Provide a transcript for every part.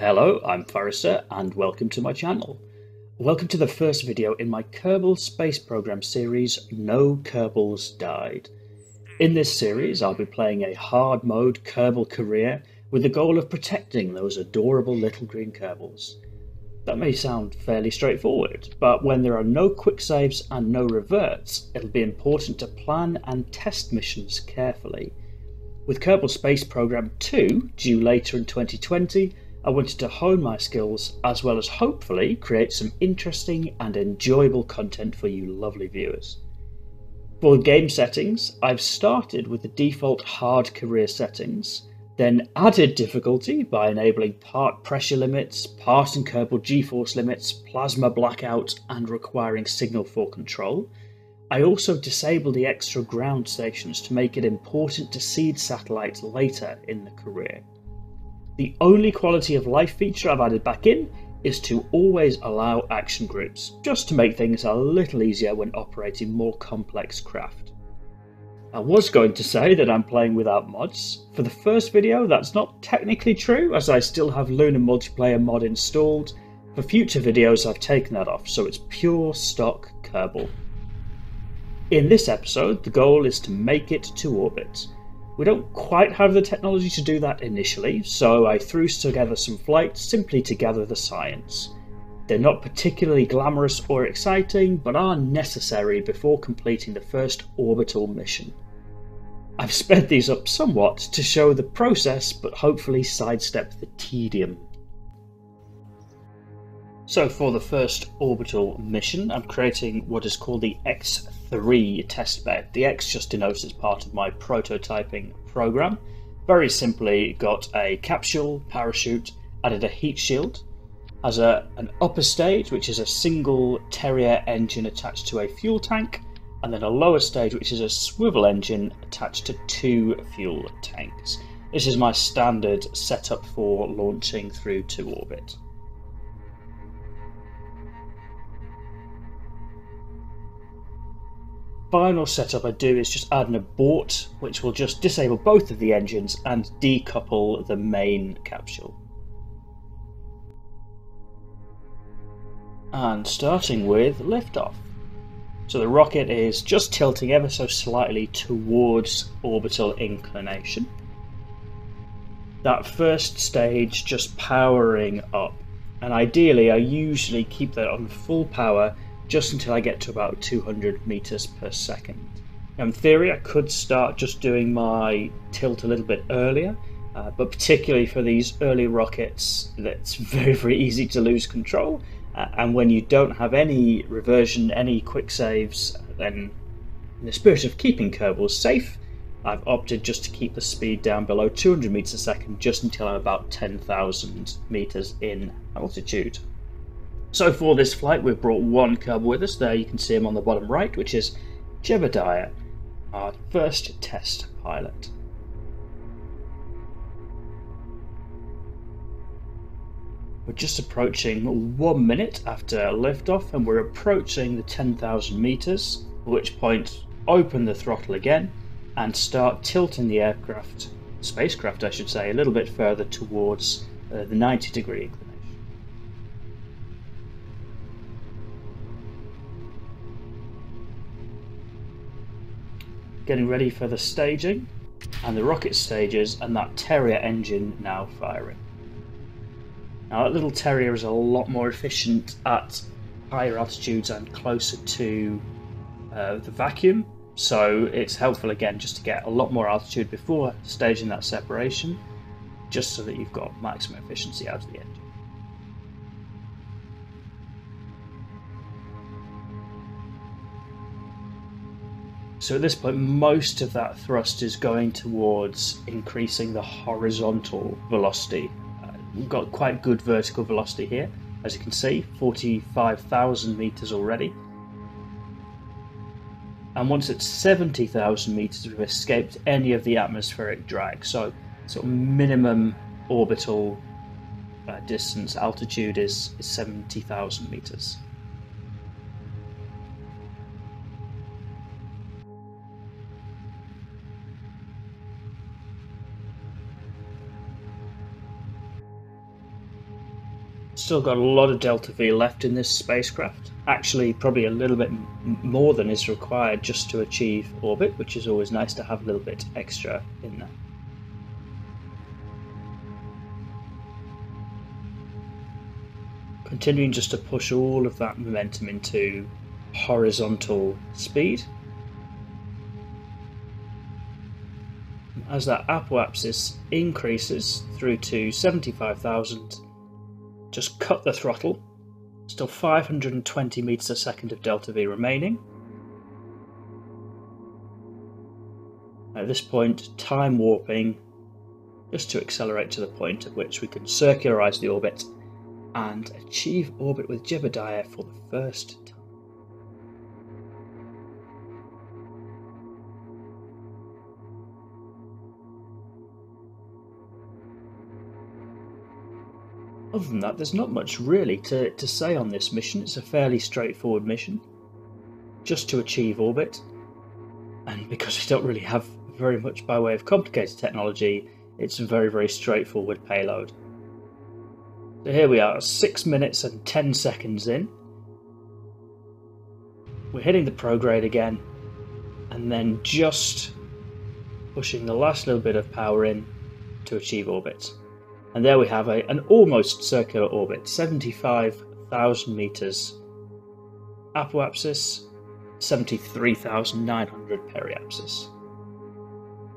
Hello, I'm Fariser and welcome to my channel. Welcome to the first video in my Kerbal Space Program series, No Kerbals Died. In this series I'll be playing a hard mode Kerbal career with the goal of protecting those adorable little green Kerbals. That may sound fairly straightforward, but when there are no quick saves and no reverts, it'll be important to plan and test missions carefully. With Kerbal Space Program 2 due later in 2020, I wanted to hone my skills as well as hopefully create some interesting and enjoyable content for you lovely viewers. For game settings, I've started with the default hard career settings, then added difficulty by enabling part pressure limits, part and Kerbal G-force limits, plasma blackout and requiring signal for control. I also disabled the extra ground stations to make it important to seed satellites later in the career. The only quality of life feature I've added back in is to always allow action groups, just to make things a little easier when operating more complex craft. I was going to say that I'm playing without mods. For the first video that's not technically true, as I still have Lunar Multiplayer mod installed. For future videos I've taken that off, so it's pure stock Kerbal. In this episode the goal is to make it to orbit. We don't quite have the technology to do that initially, so I threw together some flights simply to gather the science. They're not particularly glamorous or exciting, but are necessary before completing the first orbital mission. I've sped these up somewhat to show the process, but hopefully sidestep the tedium. So for the first orbital mission, I'm creating what is called the X3 testbed. The X just denotes as part of my prototyping program. Very simply got a capsule, parachute, added a heat shield, as an upper stage which is a single Terrier engine attached to a fuel tank, and then a lower stage which is a swivel engine attached to two fuel tanks. This is my standard setup for launching through to orbit. Final setup I do is just add an abort, which will just disable both of the engines and decouple the main capsule. And starting with liftoff. So the rocket is just tilting ever so slightly towards orbital inclination. That first stage just powering up, and ideally I usually keep that on full power just until I get to about 200 meters per second. Now in theory I could start just doing my tilt a little bit earlier, but particularly for these early rockets it's very easy to lose control, and when you don't have any reversion, any quick saves, then in the spirit of keeping Kerbals safe I've opted just to keep the speed down below 200 meters a second just until I'm about 10,000 meters in altitude. So for this flight we've brought one Kerbal with us. There you can see him on the bottom right, which is Jebediah, our first test pilot. We're just approaching 1 minute after liftoff and we're approaching the 10,000 meters, at which point open the throttle again and start tilting the spacecraft I should say, a little bit further towards the 90-degree inclination. Getting ready for the staging and the rocket stages, and that Terrier engine now firing. Now that little Terrier is a lot more efficient at higher altitudes and closer to the vacuum, so it's helpful again just to get a lot more altitude before staging that separation, just so that you've got maximum efficiency out of the engine. So at this point most of that thrust is going towards increasing the horizontal velocity. We've got quite good vertical velocity here, as you can see, 45,000 meters already. And once at 70,000 meters we've escaped any of the atmospheric drag, so sort of minimum orbital distance altitude is 70,000 meters. Still got a lot of Delta V left in this spacecraft. Actually, probably a little bit more than is required just to achieve orbit, which is always nice to have a little bit extra in there. Continuing just to push all of that momentum into horizontal speed. As that apoapsis increases through to 75,000, just cut the throttle. Still 520 meters a second of Delta V remaining. At this point, time warping just to accelerate to the point at which we can circularize the orbit and achieve orbit with Jebediah for the first time. Other than that, there's not much really to say on this mission. It's a fairly straightforward mission, just to achieve orbit. And because we don't really have very much by way of complicated technology, it's a very, very straightforward payload. So here we are, 6 minutes and 10 seconds in. We're hitting the prograde again, and then just pushing the last little bit of power in to achieve orbit. And there we have an almost circular orbit, 75,000 meters apoapsis, 73,900 periapsis.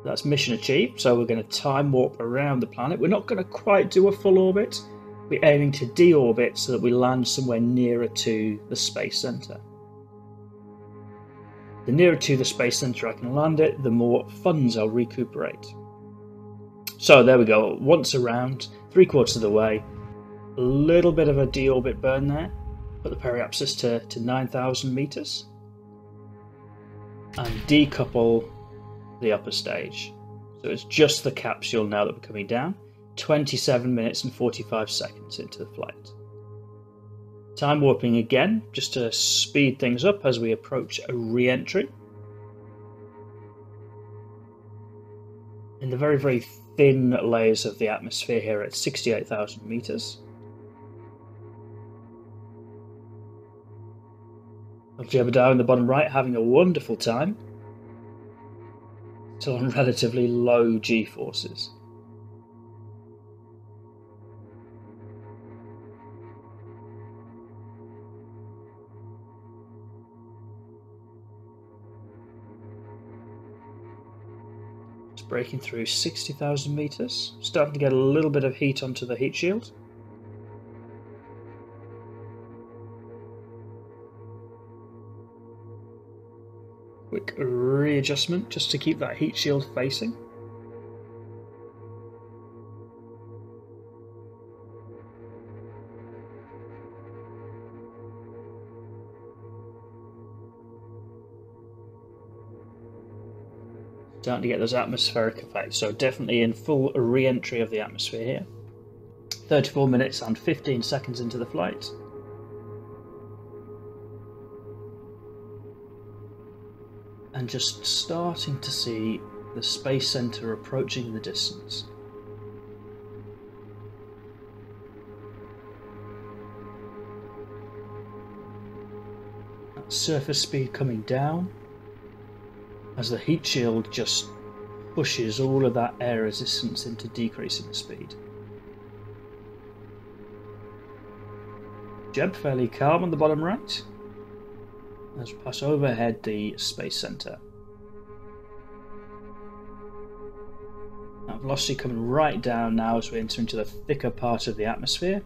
That's mission achieved, so we're going to time warp around the planet. We're not going to quite do a full orbit. We're aiming to deorbit so that we land somewhere nearer to the space center. The nearer to the space center I can land it, the more funds I'll recuperate. So there we go, once around, 3/4 of the way, a little bit of a deorbit burn there, put the periapsis to 9,000 meters, and decouple the upper stage. So it's just the capsule now that we're coming down, 27 minutes and 45 seconds into the flight. Time warping again, just to speed things up as we approach a re-entry. In the very, very thin layers of the atmosphere here at 68,000 meters. Jebediah in the bottom right having a wonderful time. Still on relatively low g-forces. Breaking through 60,000 meters, starting to get a little bit of heat onto the heat shield. Quick readjustment just to keep that heat shield facing. Starting to get those atmospheric effects, so definitely in full re-entry of the atmosphere here. 34 minutes and 15 seconds into the flight. And just starting to see the space center approaching the distance. That surface speed coming down, as the heat shield just pushes all of that air resistance into decreasing speed. Jeb fairly calm on the bottom right as we pass overhead the space center. That velocity coming right down now as we enter into the thicker part of the atmosphere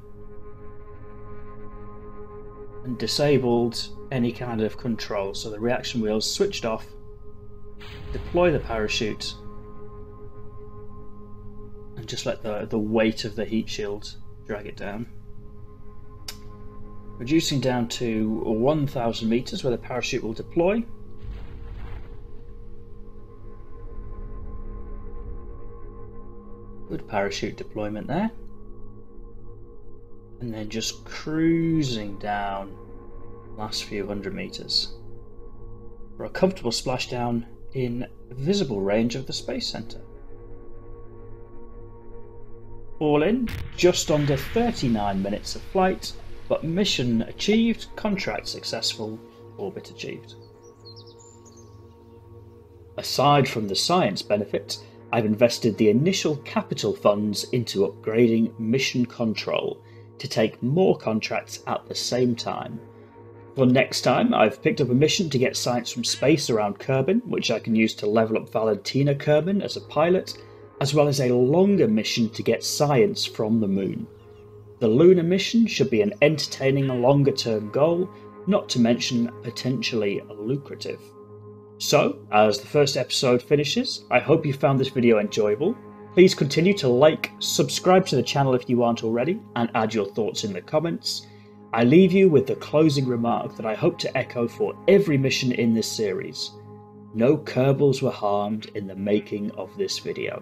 and disabled any kind of control, so the reaction wheels switched off. Deploy the parachute and just let the weight of the heat shield drag it down. Reducing down to 1,000 meters where the parachute will deploy. Good parachute deployment there. And then just cruising down the last few hundred meters for a comfortable splashdown in visible range of the space center. All in, just under 39 minutes of flight, but mission achieved, contract successful, orbit achieved. Aside from the science benefit, I've invested the initial capital funds into upgrading mission control to take more contracts at the same time. For next time, I've picked up a mission to get science from space around Kerbin, which I can use to level up Valentina Kerbin as a pilot, as well as a longer mission to get science from the moon. The lunar mission should be an entertaining longer-term goal, not to mention potentially lucrative. So, as the first episode finishes, I hope you found this video enjoyable. Please continue to like, subscribe to the channel if you aren't already, and add your thoughts in the comments. I leave you with the closing remark that I hope to echo for every mission in this series. No Kerbals were harmed in the making of this video.